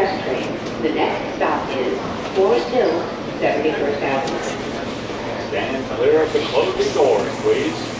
express train. The next stop is Forest Hill, 71st Avenue. Stand clear of the closing doors, please.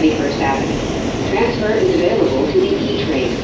71st Avenue. Transfer is available to the E train.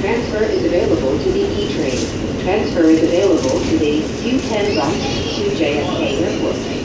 Transfer is available to the Q10 bus to JFK Airport.